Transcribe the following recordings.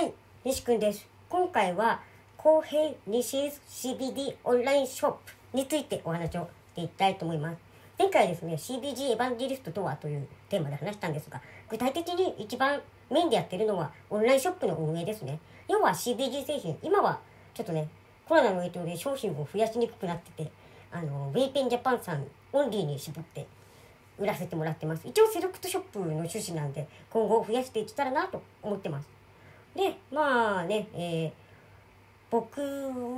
はい、西くんです。今回は公平西 CBD オンラインショップについてお話をしていきたいと思います。前回ですね、CBG エヴァンジェリストとはというテーマで話したんですが、具体的に一番メインでやってるのはオンラインショップの運営ですね。要は CBG 製品、今はちょっとね、コロナの影響で商品を増やしにくくなってて、ウェイペンジャパンさんオンリーに絞って売らせてもらってます。一応セレクトショップの趣旨なんで、今後増やしていけたらなと思ってます。で、まあね、僕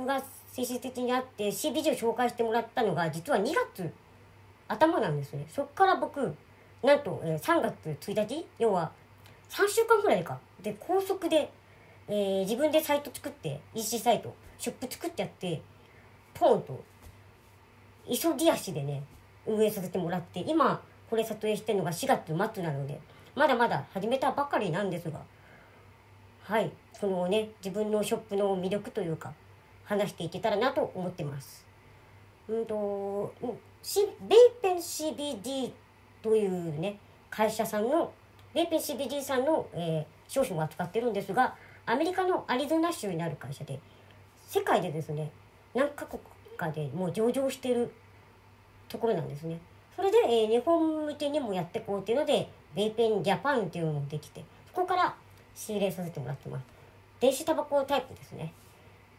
が精神的にあって CBG を紹介してもらったのが実は2月頭なんですね。そっから僕、なんと3月1日、要は3週間ぐらいか、で、高速で、自分でサイト作って、EC サイト、ショップ作ってやって、ポンと、急ぎ足でね、運営させてもらって、今、これ撮影してるのが4月末なので、まだまだ始めたばかりなんですが、はい、そのね、自分のショップの魅力というか、話していけたらなと思ってます。ベイペン CBD というね、会社さんの、ベイペン CBD さんの、商品を扱ってるんですが、アメリカのアリゾナ州にある会社で、世界でですね、何カ国かでもう上場してるところなんですね。それで、日本向けにもやっていこうっていうので、ベイペンジャパンっていうのもできて、そこから仕入れさせてもらってます。電子タバコタイプですね。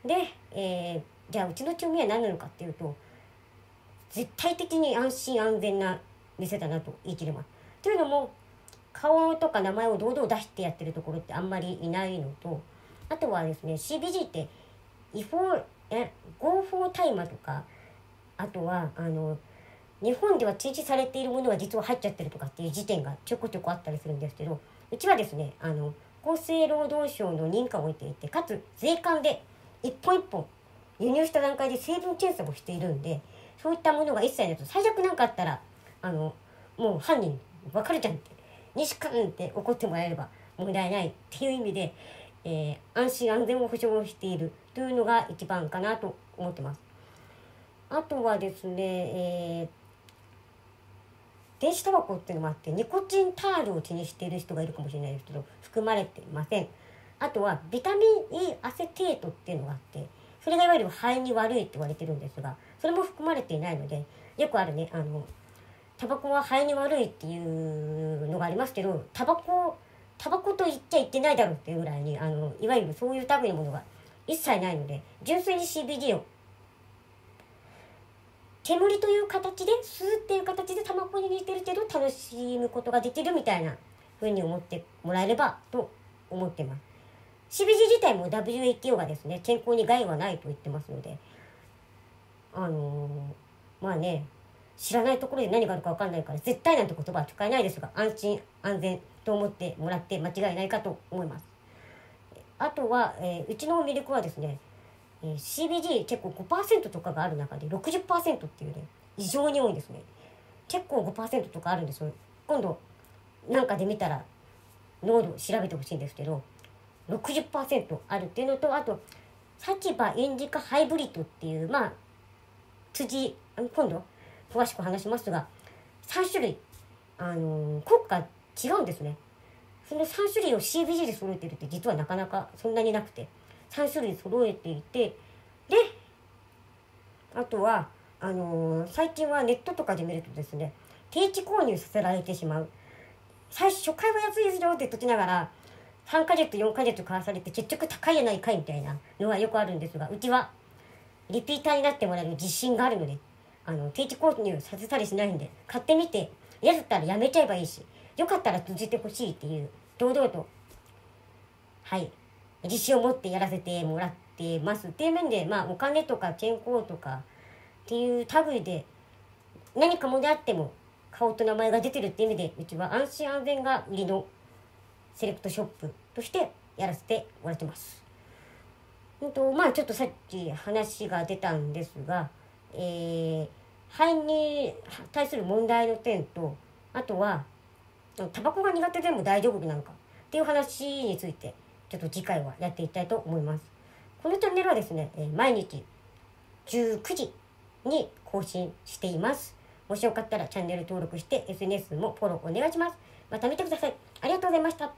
で、じゃあうちの強みは何なのかっていうと、絶対的に安心安全な店だなと言い切れます。というのも、顔とか名前を堂々出してやってるところってあんまりいないのと、あとはですね、CBG って合法大麻とか、あとは日本では禁止されているものは実は入っちゃってるとかっていう事件がちょこちょこあったりするんですけど、うちはですね、厚生労働省の認可を得ていて、かつ税関で一本一本輸入した段階で成分検査もしているんで、そういったものが一切ないと、最悪なんかあったらもう犯人分かるじゃんって、西くんって怒ってもらえれば問題ないっていう意味で、安心安全を保障しているというのが一番かなと思ってます。あとはですね、電子タバコっていうのもあって、ニコチンタールを気にしている人がいるかもしれないですけど、含まれていません。あとはビタミン E アセテートっていうのがあって、それがいわゆる肺に悪いって言われてるんですが、それも含まれていないので、よくあるね、タバコは肺に悪いっていうのがありますけど、タバコと言っちゃいけないだろうっていうぐらいに、いわゆるそういう類のものが一切ないので、純粋に CBD を煙という形で吸うっていう形でタバコに似てるけど楽しむことができるみたいな風に思ってもらえればと思ってます。 CBG 自体も WHO がですね、健康に害はないと言ってますので、まあね、知らないところで何があるか分かんないから、絶対なんて言葉は使えないですが、安心安全と思ってもらって間違いないかと思います。あとは、うちの魅力はですね、CBD 結構 5% とかがある中で 60% っていうね、異常に多いんですね。結構 5% とかあるんですよ。今度なんかで見たら濃度調べてほしいんですけど、 60% あるっていうのと、あとサキバインディカハイブリッドっていう、まあ今度詳しく話しますが、3種類効果が違うんですね。その3種類を CBG で揃えてるって実はなかなかそんなになくて、3種類揃えていて、で、あとは最近はネットとかで見るとですね、定期購入させられてしまう。初回は安いですよって言っときながら、3ヶ月4ヶ月買わされて結局高いやないかいみたいなのはよくあるんですが、うちはリピーターになってもらえる自信があるので、定期購入させたりしないんで、買ってみて安ったらやめちゃえばいいし、よかったら続いてほしいっていう、堂々とはい自信を持ってやらせてもらってますっていう面で、まあお金とか健康とかっていう類で何かもであっても顔と名前が出てるっていう意味で、うちは安心安全が売りのセレクトショップとしてやらせてもらってます。まあちょっとさっき話が出たんですが、肺に対する問題の点と、あとはタバコが苦手でも大丈夫なのかっていう話について、ちょっと次回はやっていきたいと思います。このチャンネルはですね、毎日19時に更新しています。もしよかったらチャンネル登録して SNS もフォローお願いします。また見てください。ありがとうございました。